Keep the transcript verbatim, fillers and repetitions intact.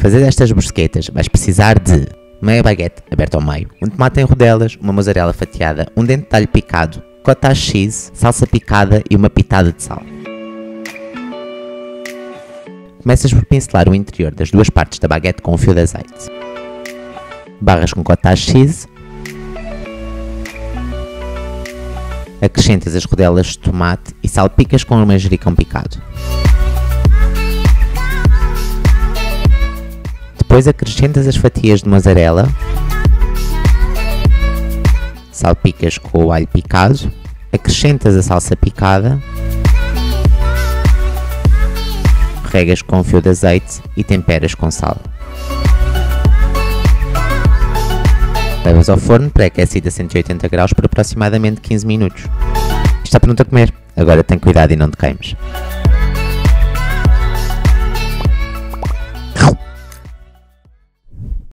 fazer estas brusquetas vais precisar de meia baguete aberta ao meio, um tomate em rodelas, uma mozarela fatiada, um dente de alho picado, cottage cheese, salsa picada e uma pitada de sal. Começas por pincelar o interior das duas partes da baguete com um fio de azeite. Barras com cottage cheese. Acrescentas as rodelas de tomate e salpicas com o manjericão picado. Depois acrescentas as fatias de mozarela, salpicas com o alho picado, acrescentas a salsa picada, regas com um fio de azeite e temperas com sal. Levas ao forno pré-aquecido a cento e oitenta graus por aproximadamente quinze minutos. Está pronto a comer, agora tem cuidado e não te queimes.